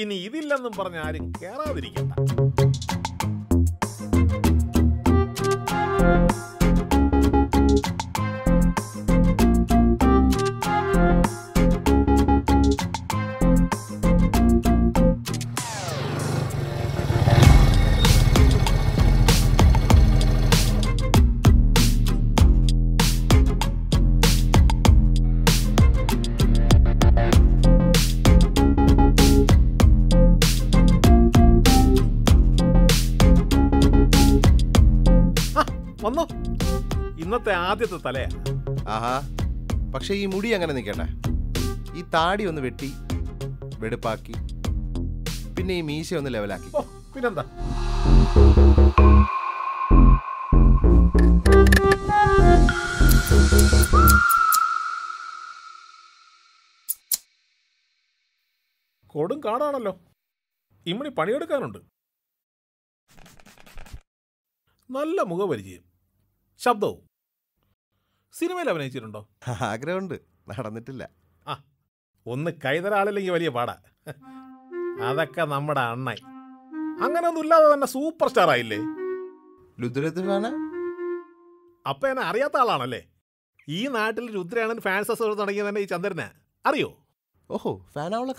ഇനി ഇതില്ലെന്നും പറഞ്ഞ് ആരും കേറാതിരിക്കണ്ട. വന്നോ, ഇന്നത്തെ ആദ്യത്തെ തലയാ. ആഹാ, പക്ഷെ ഈ മുടി അങ്ങനെ നിൽക്കണ്ട. ഈ താടി ഒന്ന് വെട്ടി വെടുപ്പാക്കി, പിന്നെ ഈ മീശ ഒന്ന് ലെവലാക്കി. പിന്നെന്താ, കൊടും കാടാണല്ലോ, ഇമ്മണി പണിയെടുക്കാനുണ്ട്. നല്ല മുഖപരിചയം, ശബ്ദവും. സിനിമയിൽ അഭിനയിച്ചിട്ടുണ്ടോ? ആഗ്രഹമുണ്ട്, നടന്നിട്ടില്ല. ആ, ഒന്ന് കൈതരാളില്ലെങ്കിൽ വലിയ പാടാ. അതൊക്കെ നമ്മുടെ അണ്ണായി. അങ്ങനെ ഒന്നും ഇല്ലാതെ തന്നെ സൂപ്പർ സ്റ്റാർ ആയില്ലേ? രുദ്രയാണ് അപ്പൊ എന്നെ അറിയാത്ത ആളാണല്ലേ? ഈ നാട്ടിൽ രുദ്രയാണെന്ന് ഫാൻസസ് തുടങ്ങിയത് തന്നെ ഈ ചന്ദ്രനെ. അറിയോ? ഓഹോ, ഫാനാവുള്ള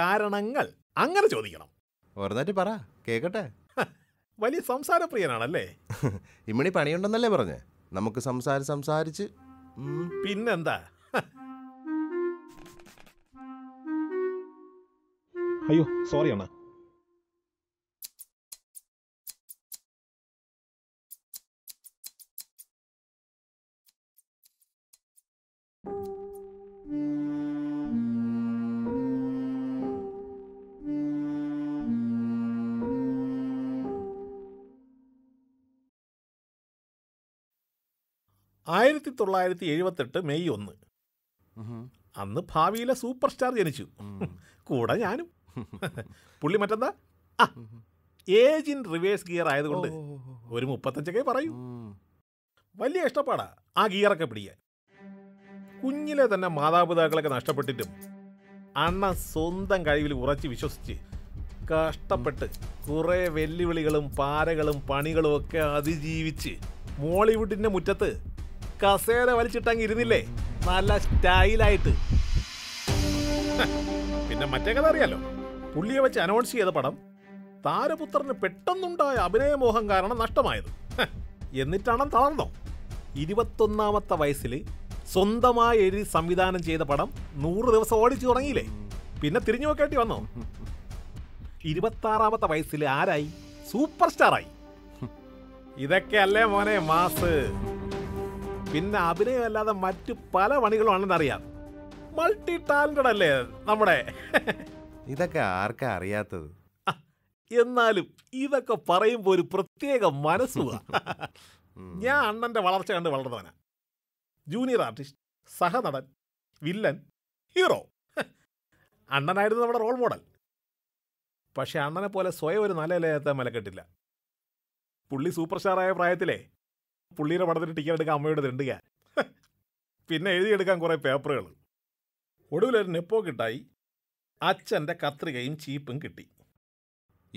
കാരണങ്ങൾ അങ്ങനെ ചോദിക്കണം. ഓർന്നാറ്റി പറ കേക്കട്ടെ. വലിയ സംസാരപ്രിയനാണല്ലേ? ഇമ്മണി പണിയുണ്ടെന്നല്ലേ പറഞ്ഞേ? നമുക്ക് സംസാരിച്ച് പിന്നെന്താ. അയ്യോ സോറി അണ്ണാ. ആയിരത്തി 1978 മെയ് 1 അന്ന് ഭാവിയിലെ സൂപ്പർ സ്റ്റാർ ജനിച്ചു. കൂടെ ഞാനും. പുള്ളി മറ്റെന്താ ഏജ് ഇൻ റിവേഴ്സ് ഗിയർ ആയതുകൊണ്ട് ഒരു 35 പറയൂ. വലിയ ഇഷ്ടപ്പാടാ ആ ഗിയറൊക്കെ പിടിക്കാൻ. കുഞ്ഞിലെ തന്നെ മാതാപിതാക്കളൊക്കെ നഷ്ടപ്പെട്ടിട്ടും അണ്ണ സ്വന്തം കഴിവിൽ ഉറച്ച് വിശ്വസിച്ച് കഷ്ടപ്പെട്ട് കുറേ വെല്ലുവിളികളും പാരകളും പണികളും ഒക്കെ അതിജീവിച്ച് മോളിവുഡിൻ്റെ മുറ്റത്ത് കസേര വലിച്ചിട്ടങ്ങ് ഇരുന്നില്ലേ, നല്ല സ്റ്റൈലായിട്ട്. പിന്നെ മറ്റേ കഥ അറിയാലോ, പുള്ളിയെ വെച്ച് അനൗൺസ് ചെയ്ത പടം താരപുത്രന് പെട്ടെന്നുണ്ടായ അഭിനയമോഹം കാരണം നഷ്ടമായത്. എന്നിട്ടാണ് തളർന്നോ 21ാമത്തെ വയസ്സിൽ സ്വന്തമായി എഴുതി സംവിധാനം ചെയ്ത പടം 100 ദിവസം ഓടിച്ചു തുടങ്ങിയില്ലേ, പിന്നെ തിരിഞ്ഞു നോക്കേണ്ടി വന്നോ? 26ാമത്തെ വയസ്സിൽ ആരായി? സൂപ്പർ സ്റ്റാറായി. ഇതൊക്കെ അല്ലേ മോനെ മാസ്. പിന്നെ അഭിനയമല്ലാതെ മറ്റു പല പണികളും ആണെന്നറിയാം. മൾട്ടി ടാലന്റഡ് അല്ലേ നമ്മുടെ. ഇതൊക്കെ ആർക്കാ അറിയാത്തത്? എന്നാലും ഇതൊക്കെ പറയുമ്പോൾ ഒരു പ്രത്യേക മനസ്സുവാ. ഞാൻ അണ്ണൻ്റെ വളർച്ച കണ്ട് വളർന്നവനാ. ജൂനിയർ ആർട്ടിസ്റ്റ്, സഹനടൻ, വില്ലൻ, ഹീറോ. അണ്ണനായിരുന്നു നമ്മുടെ റോൾ മോഡൽ. പക്ഷെ അണ്ണനെ പോലെ സ്വയം ഒരു നല്ല നിലയിലെത്താൻ മെനക്കെട്ടില്ല. പുള്ളി സൂപ്പർ സ്റ്റാറായ പ്രായത്തിലേ പുള്ളിയുടെ പടത്തിന് ടിക്കറ്റ് എടുക്കാൻ അമ്മയോട് തിണ്ടുക, പിന്നെ എഴുതിയെടുക്കാൻ കുറേ പേപ്പറുകൾ. ഒടുവിലൊരു നെപ്പോ കിട്ടായി അച്ഛൻ്റെ കത്രികയും ചീപ്പും കിട്ടി.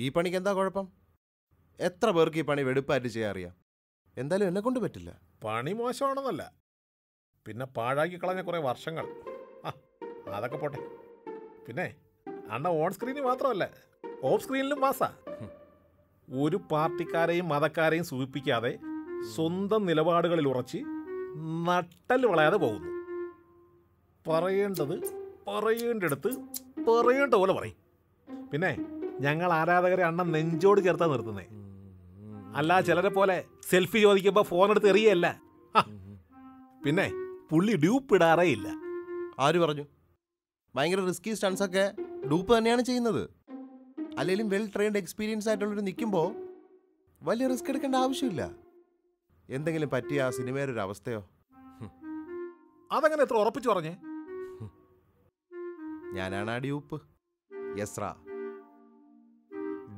ഈ പണിക്ക് എന്താ കുഴപ്പം? എത്ര പേർക്ക് ഈ പണി വെടുപ്പായിട്ട് ചെയ്യാൻ അറിയാം. എന്തായാലും എന്നെ കൊണ്ട് പറ്റില്ല. പണി മോശമാണെന്നല്ല, പിന്നെ പാഴാക്കി കളഞ്ഞ കുറേ വർഷങ്ങൾ. അതൊക്കെ പോട്ടെ. പിന്നെ അണ്ണ ഓൺ സ്ക്രീനിൽ മാത്രമല്ല ഓഫ് സ്ക്രീനിലും മാസാ. ഒരു പാർട്ടിക്കാരെയും മതക്കാരെയും സൂചിപ്പിക്കാതെ സ്വന്തം നിലപാടുകളിൽ ഉറച്ച് നട്ടൽ വളയാതെ പോകുന്നു. പറയേണ്ടത് പറയേണ്ടടുത്ത് പറയേണ്ട പോലെ പറയും. പിന്നെ ഞങ്ങൾ ആരാധകരെ അണ്ണൻ നെഞ്ചോട് ചേർത്താ നിർത്തുന്നേ. അല്ല ചിലരെ പോലെ സെൽഫി ചോദിക്കുമ്പോൾ ഫോണെടുത്ത് എറിയല്ല. പിന്നെ പുള്ളി ഡ്യൂപ്പ് ഇടാറേ ഇല്ല. ആര് പറഞ്ഞു? ഭയങ്കര റിസ്കി സ്റ്റൺസൊക്കെ ഡ്യൂപ്പ് തന്നെയാണ് ചെയ്യുന്നത്. അല്ലെങ്കിലും വെൽ ട്രെയിൻഡ് എക്സ്പീരിയൻസ് ആയിട്ടുള്ളവർ നിൽക്കുമ്പോൾ വലിയ റിസ്ക് എടുക്കേണ്ട ആവശ്യമില്ല. എന്തെങ്കിലും പറ്റിയ ആ സിനിമയുടെ ഒരു അവസ്ഥയോ? അതങ്ങനെ എത്ര ഉറപ്പിച്ചു പറഞ്ഞേ? ഞാനാണ് ആ ഡ്യൂപ്പ്. യെസ്രാ,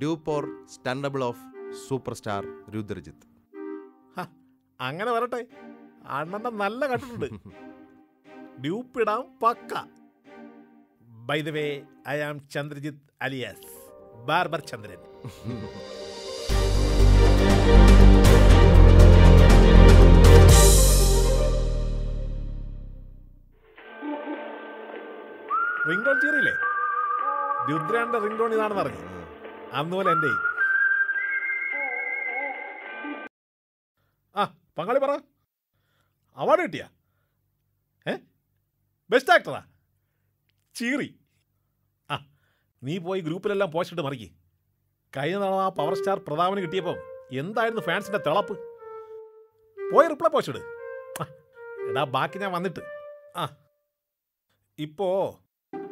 dupe or stunt double of super star Rudrajith. അങ്ങനെ വരട്ടെ, അണ്ണന്റെ നല്ല കണ്ടിട്ടുണ്ട്. ഡ്യൂപ്പിടാം പക്ക. By the way, I am Chandrajit alias Barber Chandran. Ringtone cheerile? Dudriyanda ringtone idana narangi. Amnuvol endey. Ah, pangali para. Award ittiya. Eh? Best actor ah. Cheeri. Ah, nee poi group il ellam post idu mariki. Kayana aa power star pradhavanu kittiyappo endayirunnu fans inde thelappu. Poi reply post idu. Eda baaki njan vannittu. Ah. Ippo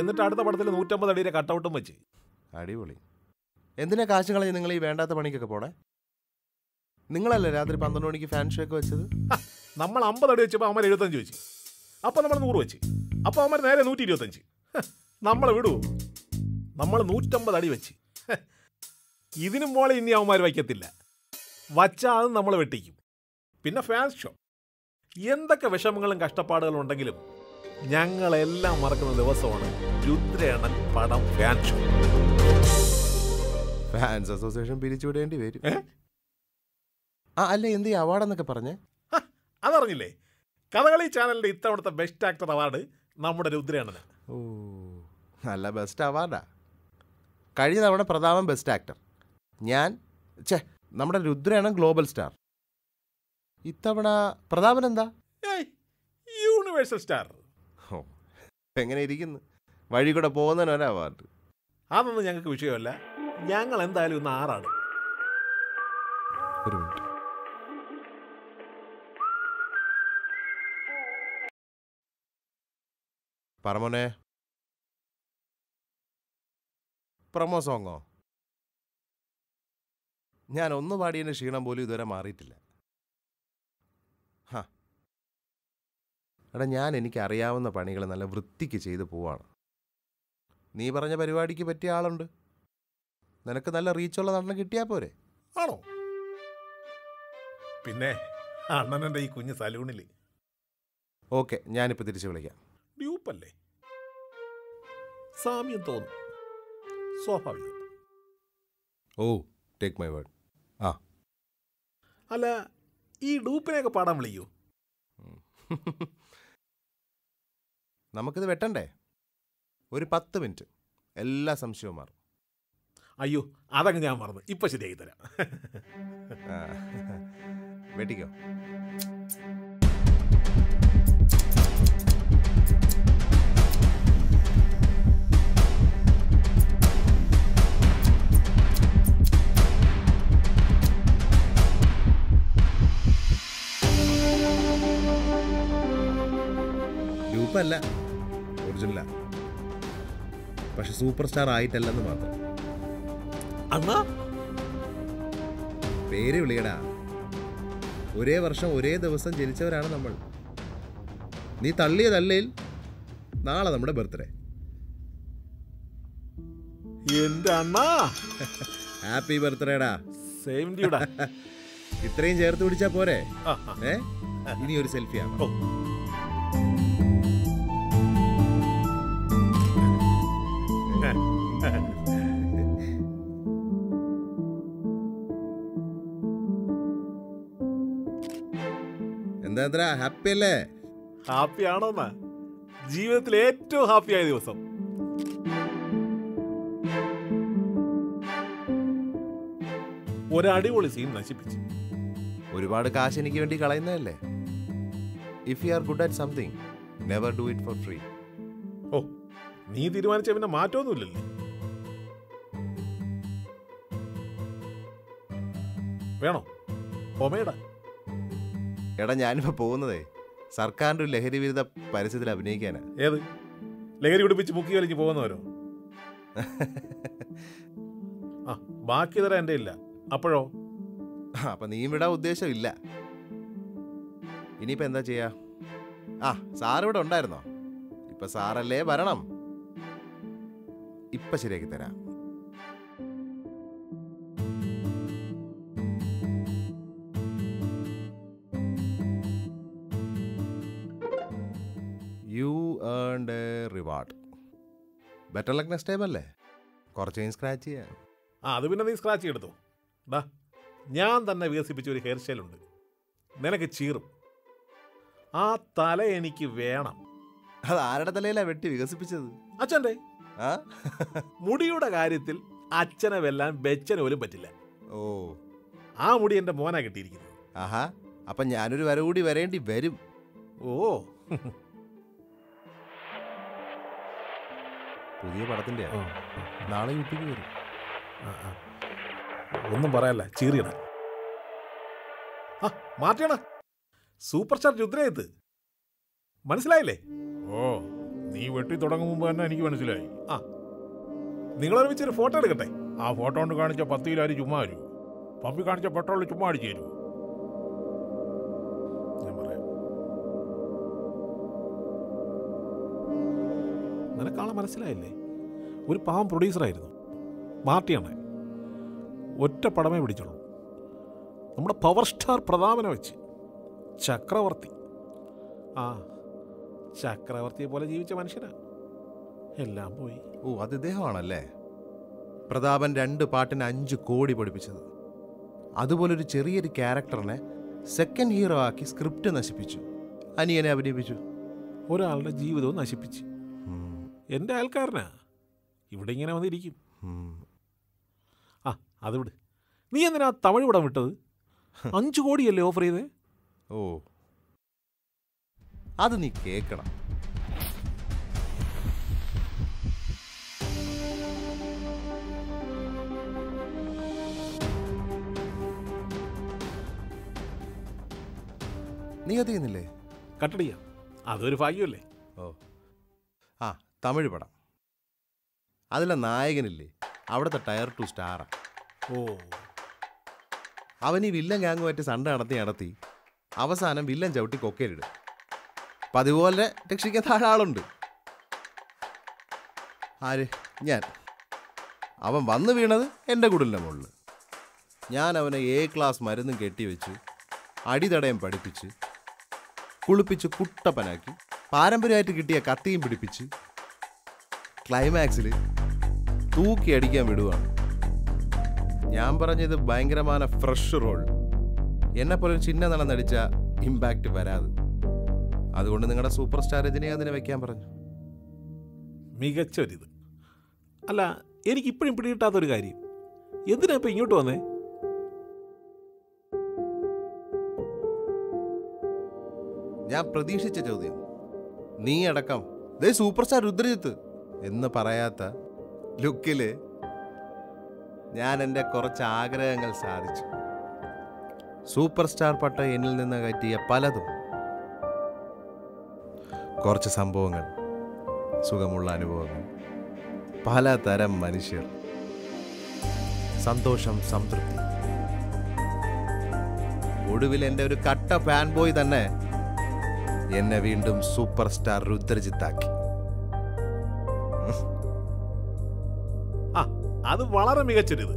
എന്നിട്ട് അടുത്ത പടത്തിൽ 150 അടിയുടെ കട്ടൗട്ടും വെച്ച്. അടിപൊളി. എന്തിനാ കാശ് കളഞ്ഞ് നിങ്ങൾ ഈ വേണ്ടാത്ത പണിക്കൊക്കെ പോണേ? നിങ്ങളല്ലേ രാത്രി 12 മണിക്ക് ഫാൻ ഷോക്ക് വെച്ചത്? നമ്മൾ 50 അടി വെച്ചപ്പോൾ അവന്മാർ 75 വെച്ച്. അപ്പോൾ നമ്മൾ 100 വെച്ച്. അപ്പോൾ അവന്മാർ നേരെ 125. നമ്മളെ വിടൂ? നമ്മൾ 150 അടി വെച്ച്. ഇതിനും മോളെ ഇനി അവന്മാർ വയ്ക്കത്തില്ല. വച്ചാൽ അത് നമ്മൾ വെട്ടിക്കും. പിന്നെ ഫാൻ ഷോ. എന്തൊക്കെ വിഷമങ്ങളും കഷ്ടപ്പാടുകളും ഉണ്ടെങ്കിലും ഞങ്ങളെല്ലാം മറക്കുന്ന ദിവസമാണ് രുദ്രേണൻ പടം ഫാൻ ഷോ. ഫാൻസ് അസോസിയേഷൻ പിരിച്ചുവിടേണ്ടി വരും. ആ അല്ല, എന്ത് ഈ അവാർഡെന്നൊക്കെ പറഞ്ഞേ? അതറിഞ്ഞില്ലേ? കഥകളി ചാനലിൻ്റെ ഇത്തവണത്തെ ബെസ്റ്റ് ആക്ടർ അവാർഡ് നമ്മുടെ രുദ്രേണന്. ഓ നല്ല ബെസ്റ്റ് അവാർഡാ. കഴിഞ്ഞ തവണ പ്രതാപൻ ബെസ്റ്റ് ആക്ടർ, ഞാൻ നമ്മുടെ രുദ്രേണൻ ഗ്ലോബൽ സ്റ്റാർ. ഇത്തവണ പ്രതാപൻ എന്താ? Universal star. എങ്ങനെ ഇരിക്കുന്നു? വഴി കൂടെ പോകുന്നതിനൊരു അവാർഡ്. അതൊന്നും ഞങ്ങൾക്ക് വിഷയമല്ല. ഞങ്ങൾ എന്തായാലും ഒന്ന് ആറാണ്. ഒരു മിനിറ്റ്. പറമോനെ, പ്രമോ സോങ്ങോ? ഞാൻ ഒന്ന് പാടിയതിൻ്റെ ക്ഷീണം പോലും ഇതുവരെ മാറിയിട്ടില്ല. എടാ, ഞാൻ എനിക്കറിയാവുന്ന പണികൾ നല്ല വൃത്തിക്ക് ചെയ്ത് പോവാണ്. നീ പറഞ്ഞ പരിപാടിക്ക് പറ്റിയ ആളുണ്ട്. നിനക്ക് നല്ല റീച്ചുള്ള നടനെ കിട്ടിയാൽ പോരെ? ആണോ? പിന്നെ അണ്ണനൻ്റെ ഈ കുഞ്ഞ് സലൂണിൽ. ഓക്കെ, ഞാനിപ്പോൾ തിരിച്ചു വിളിക്കാം. ഡ്യൂപ്പല്ലേ? സാമ്യം തോന്നും, സ്വാഭാവികം. ഓ ടേക്ക് മൈ വേർഡ്. ആ അല്ല, ഈ ഡ്യൂപ്പിനെയൊക്കെ പാടാൻ വിളിക്കൂ. നമുക്കിത് വെട്ടണ്ടേ? ഒരു 10 മിനിറ്റ്, എല്ലാ സംശയവും മാറും. അയ്യോ, അതങ്ങ് ഞാൻ മറന്നു. ഇപ്പം ശരിയാക്കി തരാം. വെട്ടിക്കോ. ല്ല, ഒറിജിനല. പക്ഷെ സൂപ്പർ സ്റ്റാർ ആയിട്ടല്ലെന്ന് മാത്രം. അണ്ണാ പേര് വിളിയടാ. ഒരേ വർഷം ഒരേ ദിവസം ജനിച്ചവരാണ് നമ്മൾ. നീ തള്ളിയതല്ലേ? നാളെ നമ്മുടെ ബർത്ത്ഡേ. എന്റെ അണ്ണാ ഹാപ്പി ബർത്ത്ഡേടാ. സെയിം ടു യുടാ. ഇത്രയും ചേർത്ത് പിടിച്ചാ പോരെ? ഇനി ഒരു സെൽഫി ആണോ? എന്താ ഹാപ്പി അല്ലേ? ഹാപ്പി ആണോന്നാ? ജീവിതത്തിൽ ഏറ്റവും ഹാപ്പിയായ ദിവസം. ഒരടിപൊളി സീൻ നശിപ്പിച്ചു. ഒരുപാട് കാശ് എനിക്ക് വേണ്ടി കളയുന്നതല്ലേ? If you are good at something never do it for free. ഓ നീ തീരുമാനിച്ച പിന്നെ മാറ്റമൊന്നുമില്ലല്ലോ. വേണോ ഒമേടാ? എടാ, ഞാനിപ്പോൾ പോകുന്നതേ സർക്കാരിൻ്റെ ഒരു ലഹരി വിരുദ്ധ പരസ്യത്തിൽ അഭിനയിക്കാനാണ്. ഏത്? ലഹരി പിടിപ്പിച്ച് മുക്കി വലിഞ്ഞ് പോകുന്നവരോ? ആ ബാക്കി തരാൻ എൻ്റെ ഇല്ല. അപ്പോഴോ? അപ്പം നീ വിടാൻ ഉദ്ദേശമില്ല. ഇനിയിപ്പോൾ എന്താ ചെയ്യാ? ആ സാറിവിടെ ഉണ്ടായിരുന്നോ? ഇപ്പം സാറല്ലേ വരണം. ഇപ്പം ശരിയാക്കി തരാം. You earned a reward. Better luck next time അല്ലേ? കുറച്ച് കഴിഞ്ഞ് സ്ക്രാച്ച് ചെയ്യാം. ആ അത് പിന്നെ നീ സ്ക്രാച്ച് എടുത്തു. ഡാ ഞാൻ തന്നെ വികസിപ്പിച്ച ഒരു ഹെയർ സ്റ്റൈലുണ്ട്, നിനക്ക് ചീറും. ആ തല എനിക്ക് വേണം. അത് ആരുടെ തലയിലാണ് വെട്ടി വികസിപ്പിച്ചത്? അച്ഛൻ്റെ. ആ മുടിയുടെ കാര്യത്തിൽ അച്ഛനെ വെല്ലാൻ ബെച്ചന് പോലും പറ്റില്ല. ഓ ആ മുടി എൻ്റെ മോനാ കിട്ടിയിരിക്കുന്നത്. ആഹാ, അപ്പം ഞാനൊരു വര കൂടി വരേണ്ടി വരും. ഓ പുതിയ പടത്തിൻ്റെ നാളെ യൂട്യൂബിൽ വരും. ഒന്നും പറയല്ല, ചീറിയണ ആ മാറ്റണ സൂപ്പർ സ്റ്റാർ രുദ്രയത്ത്. മനസ്സിലായില്ലേ? ഓ നീ വെട്ടി തുടങ്ങും മുമ്പ് തന്നെ എനിക്ക് മനസ്സിലായി. ആ നിങ്ങളൊരുമിച്ചൊരു ഫോട്ടോ എടുക്കട്ടെ. ആ ഫോട്ടോ കൊണ്ട് കാണിച്ച 10 കിലോ ചുമ്മാ വരൂ, പമ്പി കാണിച്ച പെട്രോൾ ചുമ്മാ അടിച്ചു തരൂ. ഞാൻ പറയാം, നിനക്കാളെ മനസ്സിലായില്ലേ? ഒരു പാവം പ്രൊഡ്യൂസറായിരുന്നു മാർട്ടിയാണ്. ഒറ്റ പടമേ പിടിച്ചുള്ളൂ. നമ്മുടെ പവർ സ്റ്റാർ പ്രതാപനെ വെച്ച് ചക്രവർത്തി. ആ ചക്രവർത്തിയെ പോലെ ജീവിച്ച മനുഷ്യനാ. എല്ലാം പോയി. ഓ അത് ഇദ്ദേഹമാണല്ലേ പ്രതാപൻ 2 പാട്ടിന് 5 കോടി പഠിപ്പിച്ചത്. അതുപോലൊരു ചെറിയൊരു ക്യാരക്ടറിനെ സെക്കൻഡ് ഹീറോ ആക്കി സ്ക്രിപ്റ്റ് നശിപ്പിച്ചു, അനിയനെ അഭിനയിപ്പിച്ചു, ഒരാളുടെ ജീവിതവും നശിപ്പിച്ച്. എൻ്റെ അയൽക്കാരനാ, ഇവിടെ ഇങ്ങനെ വന്നിരിക്കും. ആ അത് വിട്. നീ എന്തിനാ തമിഴ് പടം വിട്ടത്? 5 കോടിയല്ലേ ഓഫർ ചെയ്തേ? ഓ അത് നീ കേൾക്കണം. നീ അത് ചെയ്യുന്നില്ലേ? കട്ടടിയാ, അതൊരു ഭാഗ്യമല്ലേ. ഓ ആ തമിഴ് പടം, അതിലെ നായകനില്ലേ അവിടുത്തെ ടയർ 2 സ്റ്റാറാ. ഓ അവൻ ഈ വില്ലൻ ഗ്യാങ്ങുമായിട്ട് സണ്ട നടത്തി അവസാനം വില്ലൻ ചവിട്ടി കൊക്കയിലിടും. അപ്പം അതുപോലെ രക്ഷിക്കാൻ ധാരാളുണ്ട്. ആര്? ഞാൻ. അവൻ വന്ന് വീണത് എൻ്റെ കുടലിൻ്റെ മുകളിൽ. ഞാൻ അവനെ A ക്ലാസ് മരുന്നും കെട്ടിവെച്ച് അടിതടയം പഠിപ്പിച്ച് കുളിപ്പിച്ച് കുട്ടപ്പനാക്കി പാരമ്പര്യമായിട്ട് കിട്ടിയ കത്തിയും പിടിപ്പിച്ച് ക്ലൈമാക്സിൽ തൂക്കി അടിക്കാൻ വിടുവാണ്. ഞാൻ പറഞ്ഞത് ഭയങ്കരമായ ഫ്രഷ് റോൾ. എന്നെപ്പോലെ ഒരു ചിന്ന നടന്നടിച്ച ഇമ്പാക്റ്റ് വരാതെ അതുകൊണ്ട് നിങ്ങളുടെ സൂപ്പർ സ്റ്റാർ രജനീകാന്തിനെ വെക്കാൻ പറഞ്ഞു. മികച്ചൊരിത്. അല്ല എനിക്കിപ്പോഴും പിടികിട്ടാത്തൊരു കാര്യം, എന്തിനാ ഇപ്പം ഇങ്ങോട്ട് വന്നേ? ഞാൻ പ്രതീക്ഷിച്ച ചോദ്യം. നീ അടക്കം ദേ സൂപ്പർ സ്റ്റാർ രുദ്രജിത്ത് എന്ന് പറയാത്ത ലുക്കിൽ ഞാൻ എൻ്റെ കുറച്ച് ആഗ്രഹങ്ങൾ സാധിച്ചു. സൂപ്പർ സ്റ്റാർ പട്ട എന്നിൽ നിന്ന് കയറ്റിയ പലതും, കുറച്ച് സംഭവങ്ങൾ, സുഖമുള്ള അനുഭവങ്ങൾ, പലതരം മനുഷ്യർ, സന്തോഷം, സംതൃപ്തി, ഒടുവിൽ എൻ്റെ ഒരു കട്ട ഫാൻ ബോയ് തന്നെ എന്നെ വീണ്ടും സൂപ്പർ സ്റ്റാർ രുദ്രജിത്താക്കി. അത് വളരെ മികച്ചൊരിത്.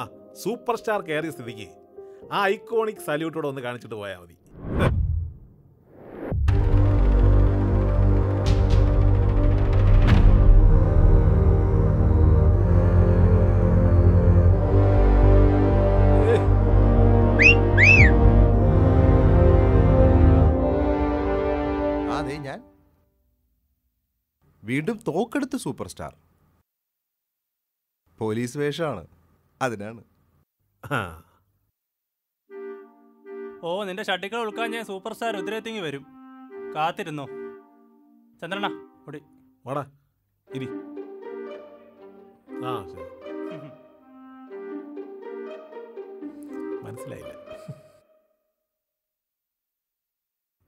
ആ സൂപ്പർ സ്റ്റാർ കയറിയ സ്ഥിതിക്ക് ആ ഐക്കോണിക് സല്യൂട്ടോടെ ഒന്ന് കാണിച്ചിട്ട് പോയാൽ മതി. അതെ, ഞാൻ വീണ്ടും തോക്കെടുത്ത് സൂപ്പർ സ്റ്റാർ. പോലീസ് വേഷമാണ്, അതിനാണ്. ഓ നിന്റെ ഷട്ടിക്കൾ ഉൾക്കാൻ ഞാൻ സൂപ്പർ സ്റ്റാർ രുദ്രേത്തിങ്ങി വരും, കാത്തിരുന്നോ. ചന്ദ്രണ്ണ ഓടി വാടാ. ഇരി മനസ്സിലായില്ല.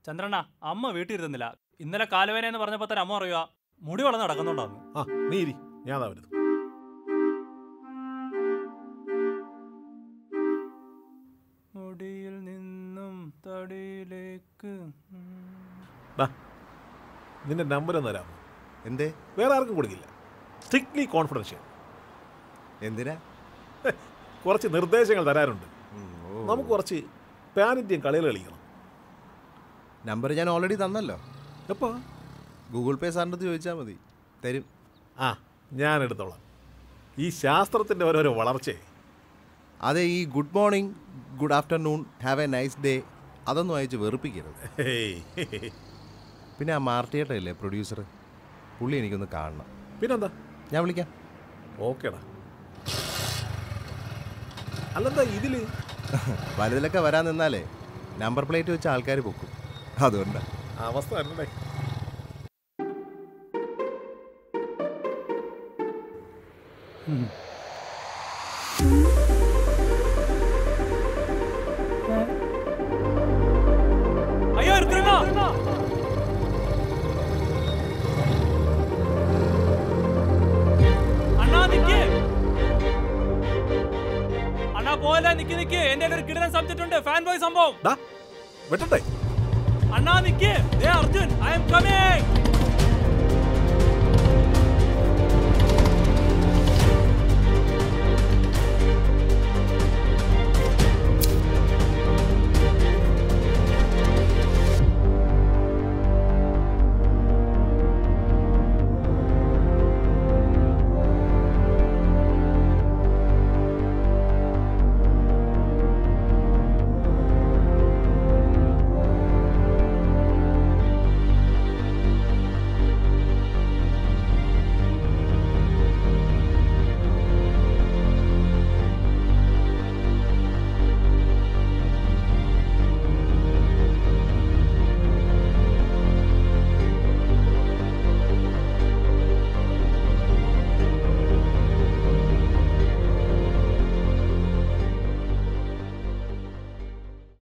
ചന്ദ്രണ്ണ അമ്മ വീട്ടിലിരുന്നില്ല. ഇന്നലെ കാലുവേന എന്ന് പറഞ്ഞപ്പോൾ തന്നെ അമ്മ പറയുക മുടി വളർന്ന് നടക്കുന്നുണ്ടാവും. ആ നീ ഇരി, ഞാൻ വരുന്നു. മുടിയിൽ നിന്നും തടിയിലേക്ക്. നിന്റെ നമ്പർ ഒന്ന് തരാമോ? എന്തേ? വേറെ ആർക്കും കൊടുക്കില്ല, സ്ട്രിക്ട്ലി കോൺഫിഡൻഷ്യൽ. എന്തിനാ? കുറച്ച് നിർദ്ദേശങ്ങൾ തരാറുണ്ട്. നമുക്ക് കുറച്ച് പാൻ ഇന്ത്യൻ കളികൾ കളിക്കണം. നമ്പർ ഞാൻ ഓൾറെഡി തന്നല്ലോ. എപ്പോൾ? ഗൂഗിൾ പേ സാറിൻ്റെ ചോദിച്ചാൽ മതി, തരും. ആ ഞാൻ എടുത്തോളാം. ഈ ശാസ്ത്രത്തിൻ്റെ ഓരോരോ വളർച്ചയെ. അതെ, ഈ good morning, good afternoon, have a nice day അതൊന്നും അയച്ച് വെറുപ്പിക്കരുത്. പിന്നെ ആ മാർട്ടിയേട്ടല്ലേ പ്രൊഡ്യൂസർ, പുള്ളി എനിക്കൊന്ന് കാണണം. പിന്നെന്താ, ഞാൻ വിളിക്കാം. ഓക്കേടാ. അല്ലെന്താ ഇതിൽ വലുതിലൊക്കെ വരാൻ നിന്നാലേ നമ്പർ പ്ലേറ്റ് വെച്ച് ആൾക്കാർ പൊക്കും. അതുകൊണ്ടാണ് അവസ്ഥ അല്ലേ. അയ്യോ എടുത്തിരുന്നോ? സംഭവം.